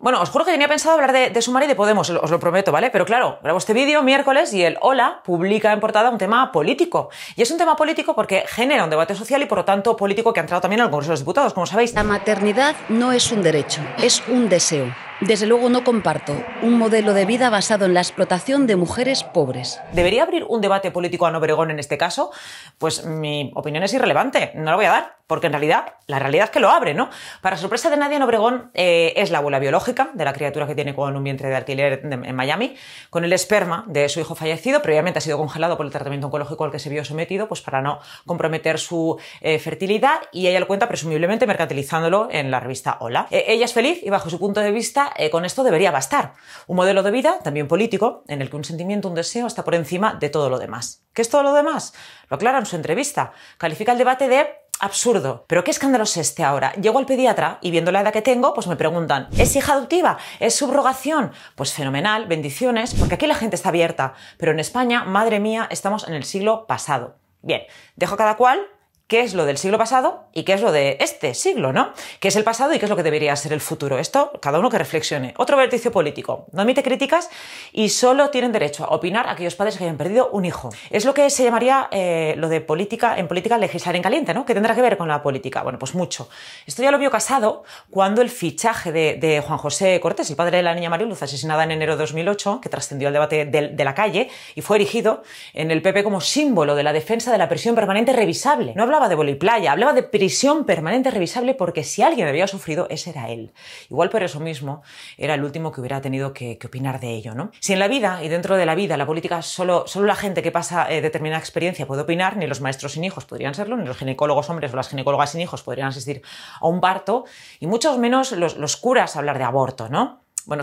Bueno, os juro que tenía pensado hablar de Sumar y de Podemos, os lo prometo, ¿vale? Pero claro, grabo este vídeo miércoles y el Hola publica en portada un tema político. Y es un tema político porque genera un debate social y por lo tanto político que ha entrado también al Congreso de los Diputados, como sabéis. La maternidad no es un derecho, es un deseo. Desde luego no comparto un modelo de vida basado en la explotación de mujeres pobres. ¿Debería abrir un debate político a Ana Obregón en este caso? Pues mi opinión es irrelevante, no la voy a dar, porque en realidad, la realidad es que lo abre, ¿no? Para sorpresa de nadie, Ana Obregón es la abuela biológica de la criatura que tiene con un vientre de alquiler en Miami, con el esperma de su hijo fallecido, previamente ha sido congelado por el tratamiento oncológico al que se vio sometido, pues para no comprometer su fertilidad, y ella lo cuenta presumiblemente mercantilizándolo en la revista Hola. Ella es feliz y bajo su punto de vista con esto debería bastar. Un modelo de vida, también político, en el que un sentimiento, un deseo, está por encima de todo lo demás. ¿Qué es todo lo demás? Lo aclara en su entrevista. Califica el debate de absurdo. ¿Pero qué escándalo es este ahora? Llego al pediatra y viendo la edad que tengo, pues me preguntan, ¿es hija adoptiva? ¿Es subrogación? Pues fenomenal, bendiciones, porque aquí la gente está abierta. Pero en España, madre mía, estamos en el siglo pasado. Bien, dejo a cada cual qué es lo del siglo pasado y qué es lo de este siglo, ¿no? ¿Qué es el pasado y qué es lo que debería ser el futuro? Esto, cada uno que reflexione. Otro vértice político. No admite críticas y solo tienen derecho a opinar a aquellos padres que hayan perdido un hijo. Es lo que se llamaría lo de política, en política legislar en caliente, ¿no? ¿Qué tendrá que ver con la política? Bueno, pues mucho. Esto ya lo vio Casado cuando el fichaje de Juan José Cortés, el padre de la niña Mariluz, asesinada en enero de 2008, que trascendió al debate de la calle y fue erigido en el PP como símbolo de la defensa de la prisión permanente revisable. No hablaba de voliplaya, hablaba de prisión permanente revisable porque si alguien había sufrido, ese era él. Igual por eso mismo era el último que hubiera tenido que opinar de ello, ¿no? Si en la vida y dentro de la vida, la política, solo la gente que pasa determinada experiencia puede opinar, ni los maestros sin hijos podrían serlo, ni los ginecólogos hombres o las ginecólogas sin hijos podrían asistir a un parto, y muchos menos los curas hablar de aborto, ¿no? Bueno,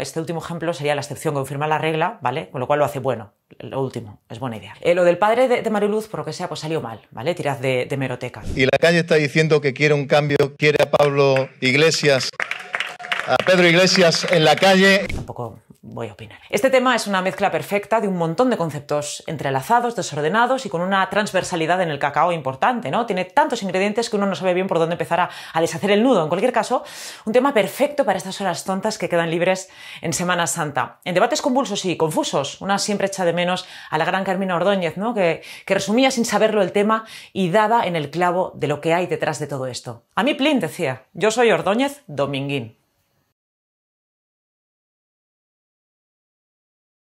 este último ejemplo sería la excepción que confirma la regla, ¿vale? Con lo cual lo hace bueno. Lo último, es buena idea. Lo del padre de Mariluz, por lo que sea, pues salió mal, ¿vale? Tirad de hemeroteca. Y la calle está diciendo que quiere un cambio, quiere a Pablo Iglesias, a Pedro Iglesias en la calle. Tampoco voy a opinar. Este tema es una mezcla perfecta de un montón de conceptos entrelazados, desordenados y con una transversalidad en el cacao importante, ¿no? Tiene tantos ingredientes que uno no sabe bien por dónde empezar a deshacer el nudo. En cualquier caso, un tema perfecto para estas horas tontas que quedan libres en Semana Santa. En debates convulsos y confusos, una siempre echa de menos a la gran Carmina Ordóñez, ¿no? Que resumía sin saberlo el tema y daba en el clavo de lo que hay detrás de todo esto. A mí, plin, decía, yo soy Ordóñez Dominguín.